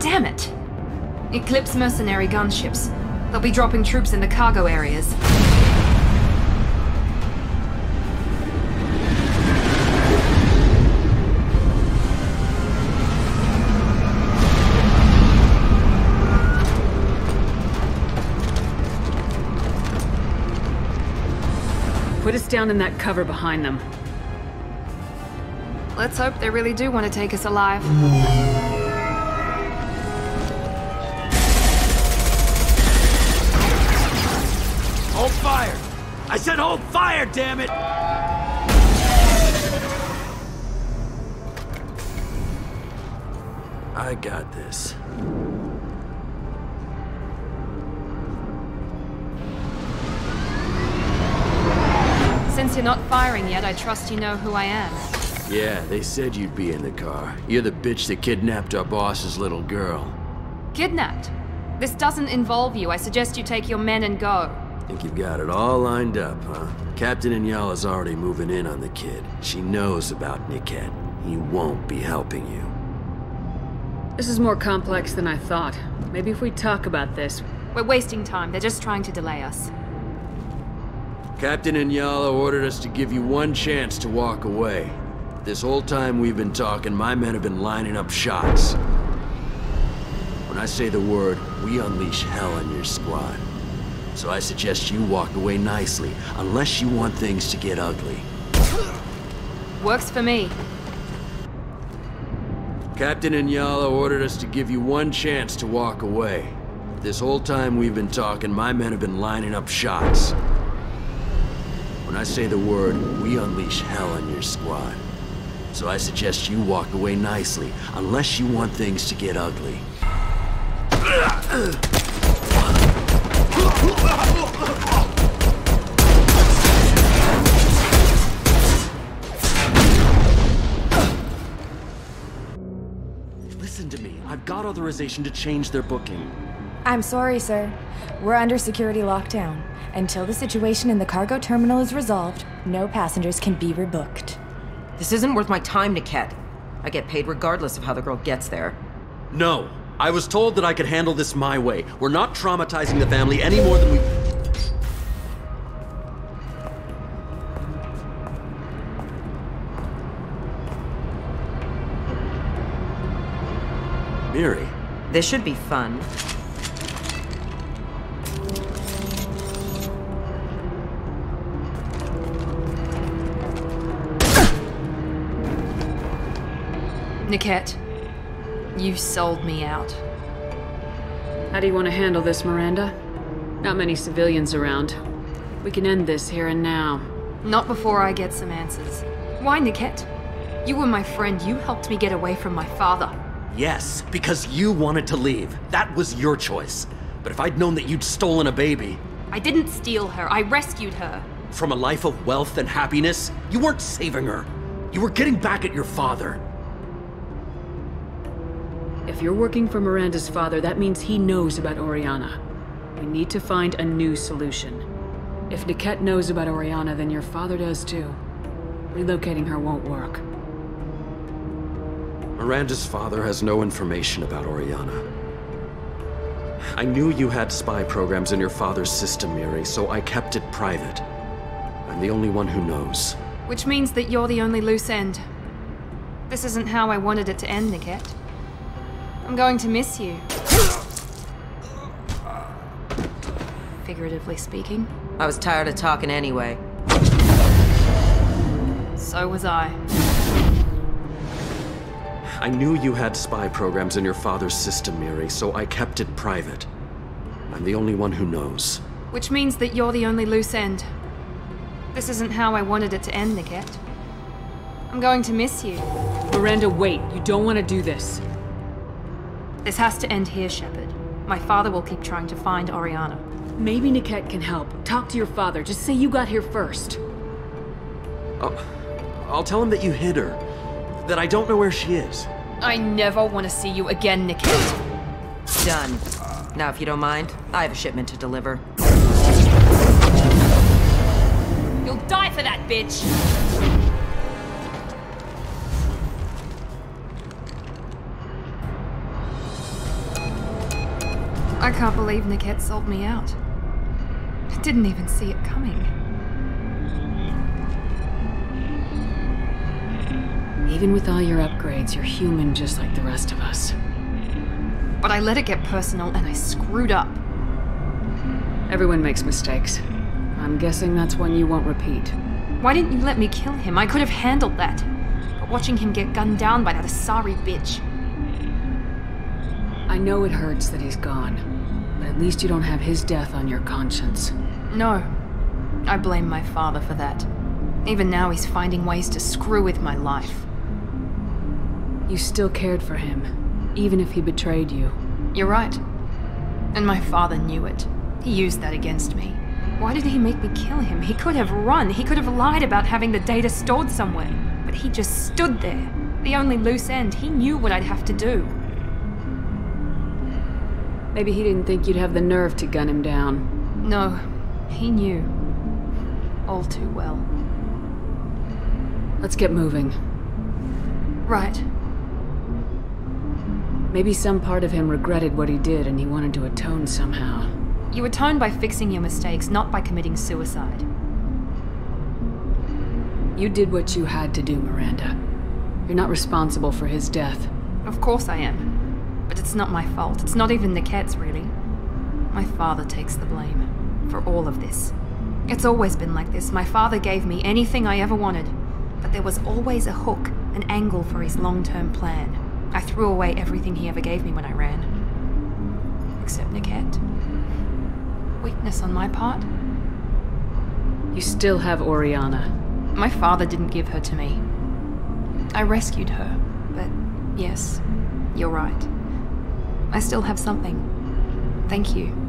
Damn it! Eclipse mercenary gunships. They'll be dropping troops in the cargo areas. Put us down in that cover behind them. Let's hope they really do want to take us alive. Hold fire! I said hold fire, damn it! I got this. Since you're not firing yet, I trust you know who I am. Yeah, they said you'd be in the car. You're the bitch that kidnapped our boss's little girl. Kidnapped? This doesn't involve you. I suggest you take your men and go. Think you've got it all lined up, huh? Captain Enyala's already moving in on the kid. She knows about Niket. He won't be helping you. This is more complex than I thought. Maybe if we talk about this... We're wasting time. They're just trying to delay us. Captain Enyala ordered us to give you one chance to walk away. This whole time we've been talking, my men have been lining up shots. When I say the word, we unleash hell on your squad. So I suggest you walk away nicely, unless you want things to get ugly. Works for me. Captain Enyala ordered us to give you one chance to walk away. This whole time we've been talking, my men have been lining up shots. When I say the word, we unleash hell on your squad. So I suggest you walk away nicely, unless you want things to get ugly. Listen to me. I've got authorization to change their booking. I'm sorry, sir. We're under security lockdown. Until the situation in the cargo terminal is resolved, no passengers can be rebooked. This isn't worth my time, Niket. I get paid regardless of how the girl gets there. No. I was told that I could handle this my way. We're not traumatizing the family any more than we... Miri. This should be fun. Niket, you sold me out. How do you want to handle this, Miranda? Not many civilians around. We can end this here and now. Not before I get some answers. Why, Niket? You were my friend. You helped me get away from my father. Yes, because you wanted to leave. That was your choice. But if I'd known that you'd stolen a baby... I didn't steal her. I rescued her. From a life of wealth and happiness? You weren't saving her. You were getting back at your father. If you're working for Miranda's father, that means he knows about Oriana. We need to find a new solution. If Niket knows about Oriana, then your father does too. Relocating her won't work. Miranda's father has no information about Oriana. I knew you had spy programs in your father's system, Miri, so I kept it private. I'm the only one who knows. Which means that you're the only loose end. This isn't how I wanted it to end, Niket. I'm going to miss you. Figuratively speaking. I was tired of talking anyway. So was I. I knew you had spy programs in your father's system, Miri, so I kept it private. I'm the only one who knows. Which means that you're the only loose end. This isn't how I wanted it to end, Niket. I'm going to miss you. Miranda, wait. You don't want to do this. This has to end here, Shepard. My father will keep trying to find Oriana. Maybe Niket can help. Talk to your father. Just say you got here first. I'll tell him that you hid her. That I don't know where she is. I never want to see you again, Niket. Done. Now, if you don't mind, I have a shipment to deliver. You'll die for that, bitch! I can't believe Niket sold me out. I didn't even see it coming. Even with all your upgrades, you're human just like the rest of us. But I let it get personal and I screwed up. Everyone makes mistakes. I'm guessing that's one you won't repeat. Why didn't you let me kill him? I could have handled that. But watching him get gunned down by that Asari bitch. I know it hurts that he's gone, but at least you don't have his death on your conscience. No. I blame my father for that. Even now he's finding ways to screw with my life. You still cared for him, even if he betrayed you. You're right. And my father knew it. He used that against me. Why did he make me kill him? He could have run. He could have lied about having the data stored somewhere. But he just stood there. The only loose end. He knew what I'd have to do. Maybe he didn't think you'd have the nerve to gun him down. No. He knew. All too well. Let's get moving. Right. Maybe some part of him regretted what he did and he wanted to atone somehow. You atone by fixing your mistakes, not by committing suicide. You did what you had to do, Miranda. You're not responsible for his death. Of course I am. But it's not my fault. It's not even Niket's, really. My father takes the blame for all of this. It's always been like this. My father gave me anything I ever wanted. But there was always a hook, an angle for his long-term plan. I threw away everything he ever gave me when I ran. Except Niket. Weakness on my part? You still have Oriana. My father didn't give her to me. I rescued her, but yes, you're right. I still have something. Thank you.